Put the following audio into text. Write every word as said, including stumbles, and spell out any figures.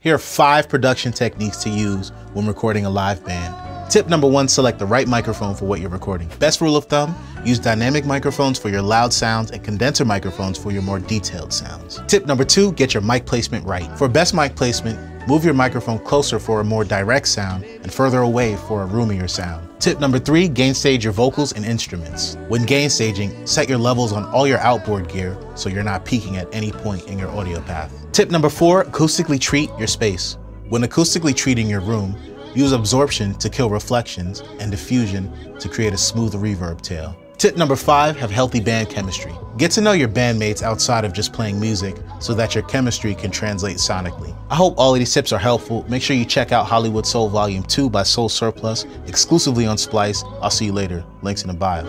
Here are five production techniques to use when recording a live band. Tip number one, select the right microphone for what you're recording. Best rule of thumb, use dynamic microphones for your loud sounds and condenser microphones for your more detailed sounds. Tip number two, get your mic placement right. For best mic placement, move your microphone closer for a more direct sound and further away for a roomier sound. Tip number three, gain stage your vocals and instruments. When gain staging, set your levels on all your outboard gear so you're not peaking at any point in your audio path. Tip number four, acoustically treat your space. When acoustically treating your room, use absorption to kill reflections and diffusion to create a smooth reverb tail. Tip number five, have healthy band chemistry. Get to know your bandmates outside of just playing music so that your chemistry can translate sonically. I hope all of these tips are helpful. Make sure you check out Hollywood Soul Volume two by Soul Surplus, exclusively on Splice. I'll see you later. Links in the bio.